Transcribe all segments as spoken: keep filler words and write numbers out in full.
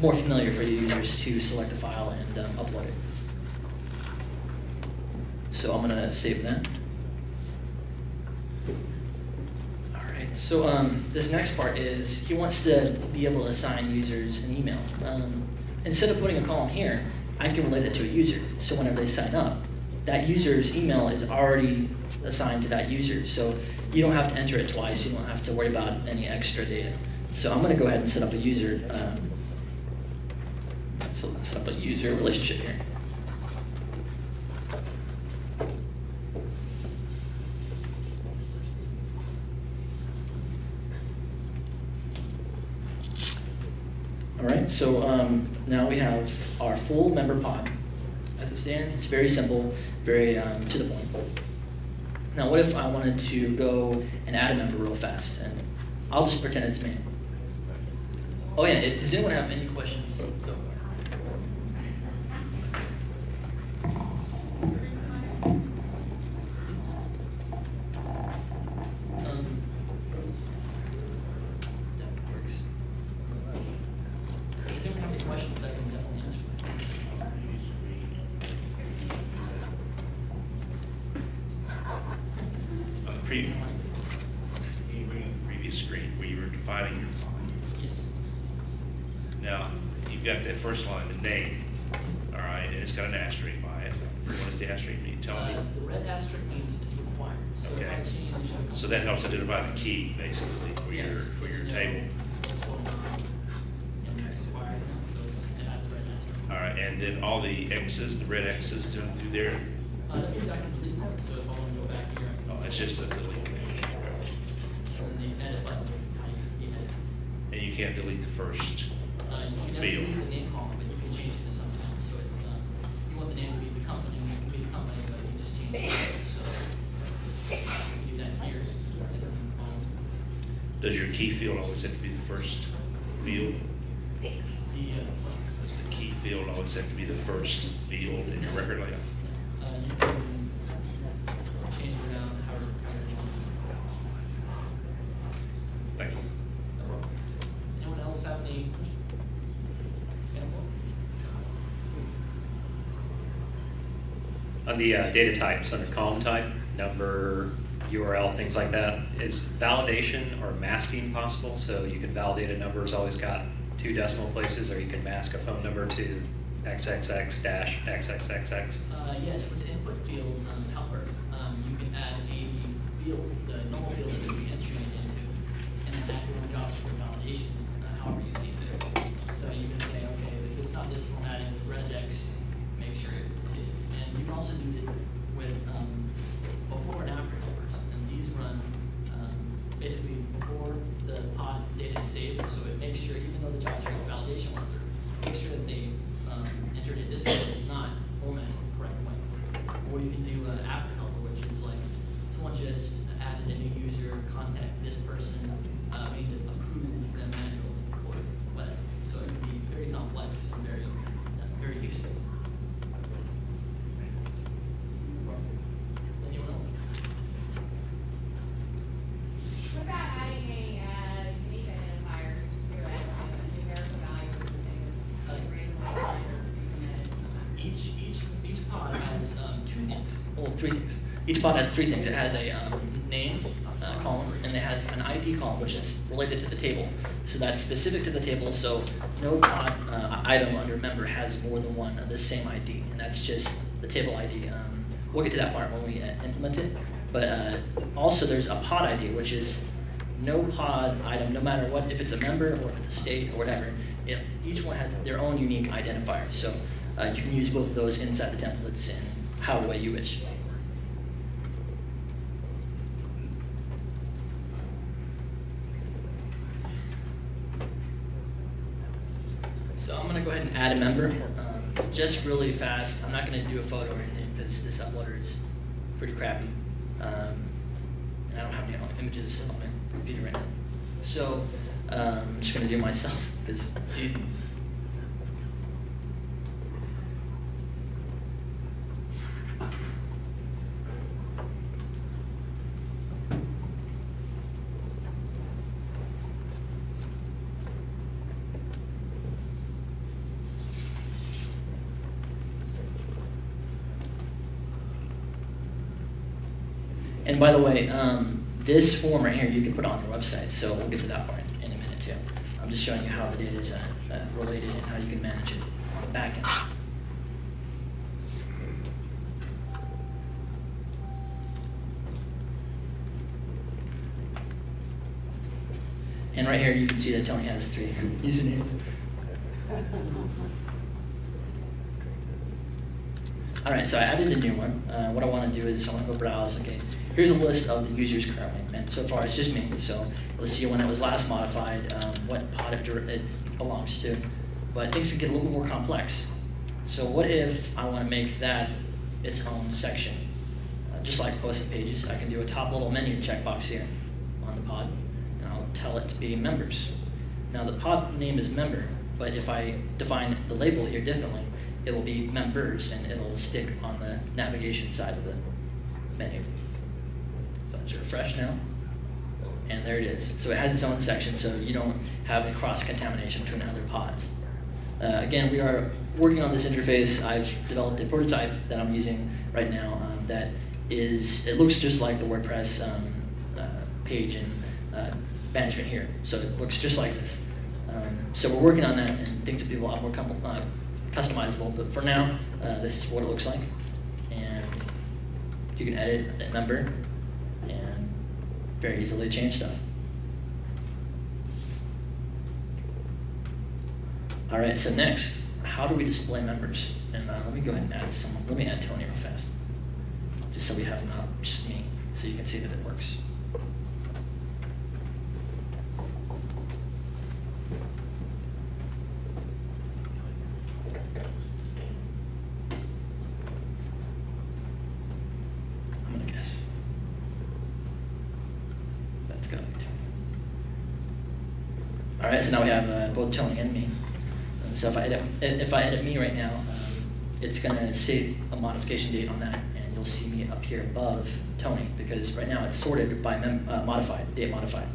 more familiar for you users to select a file and um, upload it. So I'm going to save that. All right, so um, this next part is he wants to be able to assign users an email. Um, instead of putting a column here, I can relate it to a user. So whenever they sign up, that user's email is already assigned to that user. So you don't have to enter it twice. You don't have to worry about any extra data. So I'm going to go ahead and set up a user. Um, so let's set up a user relationship here. All right, so um, now we have our full member pod. As it stands, it's very simple, very um, to the point. Now what if I wanted to go and add a member real fast? And I'll just pretend it's me. Oh yeah, it, does anyone have any questions so far? The red X's do there. Uh, that means I can delete them, so if I want to go back here, I can. Oh, it's just a delete. And these edit buttons are how you edit. And you can't delete the first uh, you can never delete the name column, but you can change it to something else. So if uh, you want the name to be the company, it can be the company, but you can just change it. So you can do that here. Does your key field always have to be the first field? Field always have to be the first field in your record layout. Uh, you can change it down however you want. Thank you. Anyone else have any example? On the uh, data types, under column type, number, U R L, things like that, is validation or masking possible? So you can validate a number, it's always got two decimal places, or you can mask a phone number to X X X dash X X X X. Uh, yes, with the input field um, helper, um, you can add a field, the normal field that you enter into, and then add your own JavaScript validation, uh, however you see fit. So you can say, okay, if it's not this format in regex, make sure it is. And you can also do it with um, before and after helpers, and these run um, basically before the pod data is saved, so it makes sure, even though the JavaScript validation went through, make sure that they um, entered it this way, not formatted the correct way. Or you can do an after helper, which is like someone just added a new user, contact this person, uh, we need to approve them manually, or whatever. So it can be very complex and very, uh, very useful. Anyone else? What about adding a three things. Each pod has three things. It has a um, name uh, column, and it has an I D column, which is related to the table. So that's specific to the table, so no pod uh, item under member has more than one of the same I D, and that's just the table I D. Um, we'll get to that part when we uh, implement it. But uh, also there's a pod I D, which is no pod item, no matter what, if it's a member or if it's a state or whatever, it, each one has their own unique identifier. So uh, you can use both of those inside the templates in however way you wish. Go ahead and add a member, um, just really fast. I'm not going to do a photo or anything because this uploader is pretty crappy. Um, and I don't have any images on my computer right now. So um, I'm just going to do it myself because it's easy. And by the way, um, this form right here you can put on your website, so we'll get to that part in a minute too. I'm just showing you how the data is uh, uh, related and how you can manage it on the back end. And right here you can see that Tony has three usernames. All right, so I added a new one. Uh, what I want to do is I want to go browse. Okay, here's a list of the users currently, and so far it's just me. So let's see when it was last modified, um, what pod it, it belongs to. But things can get a little more complex. So what if I want to make that its own section? Uh, just like posted pages, I can do a top little menu checkbox here on the pod, and I'll tell it to be members. Now the pod name is member, but if I define the label here differently, it will be members, and it'll stick on the navigation side of the menu. So let's refresh now, and there it is. So it has its own section, so you don't have a cross-contamination between other pods. Uh, again, we are working on this interface. I've developed a prototype that I'm using right now um, that is, it looks just like the WordPress um, uh, page and uh, management here. So it looks just like this. Um, so we're working on that, and things will be a lot more comfortable. Uh, customizable, but for now, uh, this is what it looks like. And you can edit that number and very easily change stuff. All right, so next, how do we display members? And uh, let me go ahead and add someone. Let me add Tony real fast, just so we have not just me, so you can see that it works. All right, so now we have uh, both Tony and me. Uh, so if I edit, if I edit me right now, um, it's going to save a modification date on that, and you'll see me up here above Tony, because right now it's sorted by mem uh, modified, date modified.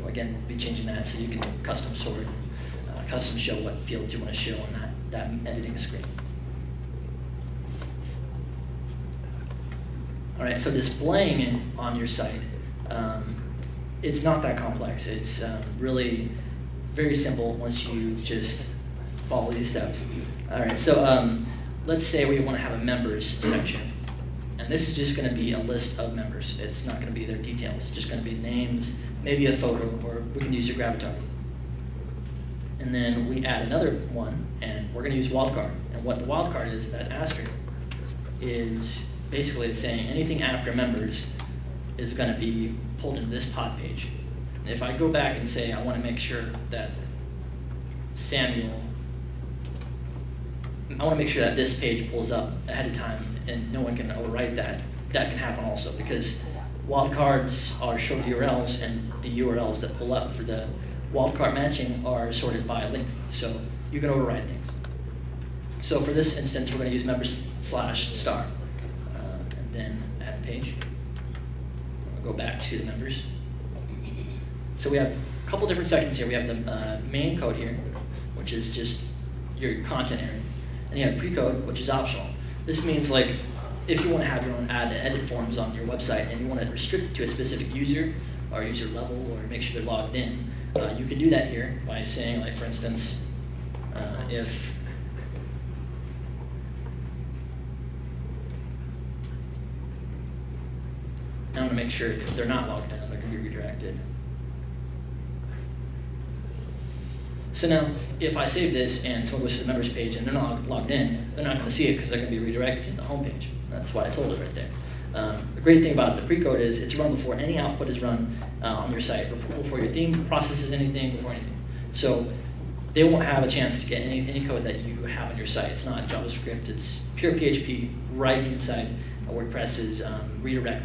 So again, we'll be changing that so you can custom sort, uh, custom show what fields you want to show on that, that editing screen. All right, so displaying it on your site, um, it's not that complex. It's um, really very simple once you just follow these steps. All right, so um, let's say we want to have a members section. And this is just going to be a list of members. It's not going to be their details. It's just going to be names, maybe a photo, or we can use your Graviton. And then we add another one, and we're going to use wildcard. And what the wildcard is, that asterisk, is basically it's saying anything after members is going to be pulled into this pod page. If I go back and say I want to make sure that Samuel, I want to make sure that this page pulls up ahead of time and no one can overwrite that, that can happen also, because wildcards are short U R Ls, and the U R Ls that pull up for the wildcard matching are sorted by length, so you can overwrite things. So for this instance, we're going to use members slash star, uh, and then add a page. We'll go back to the members. So we have a couple different sections here. We have the uh, main code here, which is just your content area. And you have pre-code, which is optional. This means, like, if you want to have your own add and edit forms on your website and you want to restrict it to a specific user or user level or make sure they're logged in, uh, you can do that here by saying, like, for instance, uh, if I want to make sure if they're not logged in, they can be redirected. So now, if I save this and someone goes to the members page and they're not logged in, they're not going to see it because they're going to be redirected to the home page. That's why I told it right there. Um, the great thing about the pre-code is it's run before any output is run uh, on your site, before your theme processes anything, before anything. So they won't have a chance to get any, any code that you have on your site. It's not JavaScript. It's pure P H P right inside WordPress's um, redirect.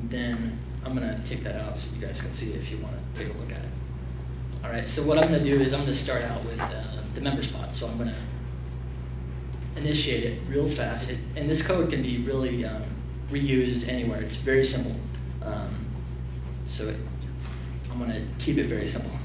And then I'm going to take that out so you guys can see it if you want to take a look at it. All right, so what I'm going to do is I'm going to start out with uh, the member spot. So I'm going to initiate it real fast. It, and this code can be really um, reused anywhere. It's very simple. Um, so it, I'm going to keep it very simple.